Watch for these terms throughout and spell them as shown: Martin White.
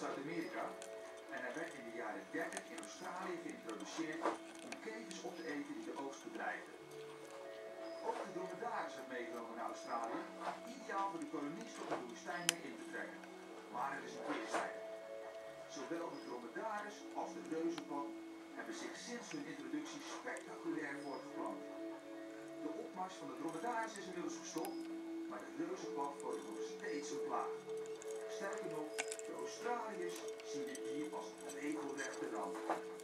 Zuid-Amerika en hij werd in de jaren 30 in Australië geïntroduceerd om kevers op te eten die de oogst bedrijven. Ook de dromedaris zijn meegenomen naar Australië, ideaal voor de kolonisten om de woestijn mee in te trekken. Maar er is een keerzijde. Zowel de dromedaris als de reuzenpad hebben zich sinds hun introductie spectaculair voortgeplant. De opmars van de dromedaris is inmiddels gestopt, maar de reuzenpad wordt nog steeds een plaag. Sterker nog, de Australiërs zien dit dier als een regelrechte ramp.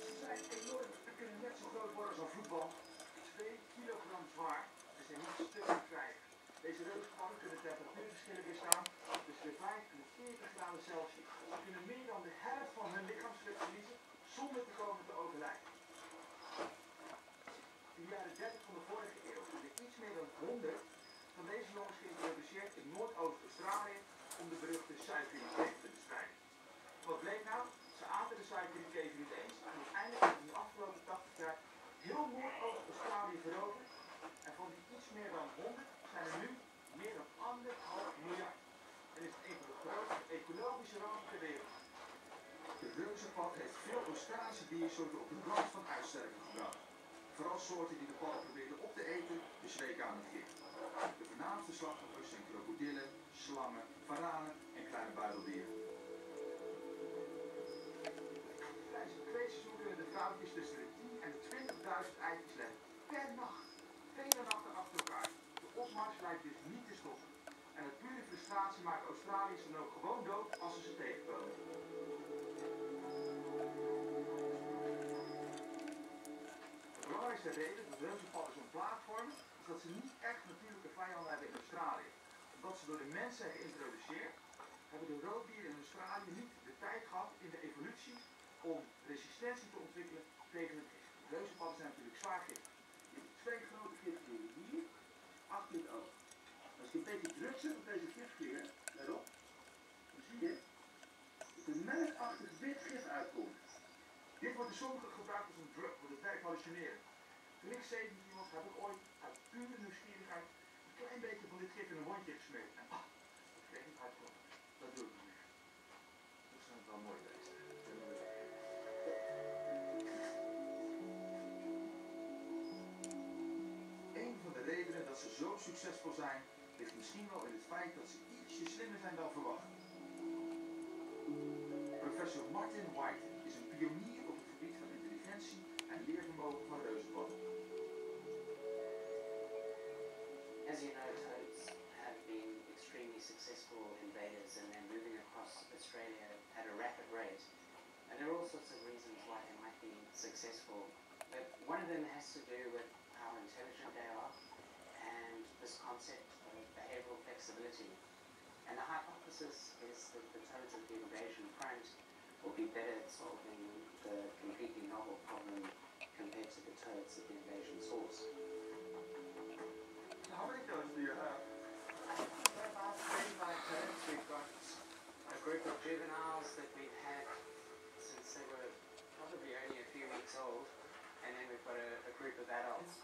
Ze zijn enorm, ze kunnen net zo groot worden als een voetbal. 2 kilogram zwaar, ze zijn niet stuk te krijgen. Deze reuzenpannen kunnen temperatuurverschillen weerstaan tussen de 5 en 40 graden Celsius. Ze kunnen meer dan de helft van hun lichaamstuk verliezen zonder te komen te overlijden. In de jaren 30 van de vorige eeuw werden iets meer dan 100 van deze jongens geïntroduceerd in Noordoost-Australië om de beruchte suikerriekever te bestrijden. Wat bleek nou? Ze aten de suikerriekever niet eens en uiteindelijk hebben de afgelopen 80 jaar heel Noordoost-Australië veroverd. En van die iets meer dan 100 zijn er nu meer dan 1,5 miljard. Het is een van de grootste ecologische rampen ter wereld. De reuzenpad heeft veel Australische diersoorten op de rand van uitsterven gebracht. Vooral soorten die de padden probeerden op te eten, bezweken aan het gif. De voornaamste slachtoffers zijn krokodillen, slangen, varanen en kleine buideldieren. Tijdens het kweetseizoen kunnen de vrouwtjes tussen de 10 en 20.000 eitjes leggen per nacht. 2 nachten achter elkaar. De opmars lijkt dus niet te stoppen. En uit pure frustratie maken Australiërs dan ook gewoon dood als ze tegenkomen. De belangrijkste reden dat reuzenpadden zo'n plaag vormen is dat ze niet echt natuurlijke vijanden hebben in Australië. Omdat ze door de mensen zijn geïntroduceerd, hebben de roofdieren in Australië niet de tijd gehad in de evolutie om resistentie te ontwikkelen tegen het gif. Reuzenpadden zijn natuurlijk zwaar gif. Je hebt 2 grote gifvliegen hier, achter het oog. Als je een beetje druk zet op deze gifvliegen, let op, dan zie je dat er melkachtig wit gif uitkomt. Dit wordt in sommige gebruikt als een drug, want het werkt hallucineren. Toen ik 17 was, heb ik ooit uit pure nieuwsgierigheid een klein beetje van dit gif in een wondje gesmeerd. En ah, dat kreeg ik uitkomt. Dat doe ik niet meer. Dat zijn wel mooie beesten. Een van de redenen dat ze zo succesvol zijn, ligt misschien wel in het feit dat ze ietsje slimmer zijn dan verwacht. Professor Martin White is een pionier op het gebied van intelligentie en leervermogen van reuzenpadden. As you know, toads have been extremely successful invaders and they're moving across Australia at a rapid rate. And there are all sorts of reasons why they might be successful. But one of them has to do with how intelligent they are and this concept of behavioural flexibility. And the hypothesis is that the toads at the invasion front will be better at solving the completely novel problem compared to the toads at the invasion source. How many toads do you have? We have about 35 toads. We've got a group of juveniles that we've had since they were probably only a few weeks old, and then we've got a group of adults.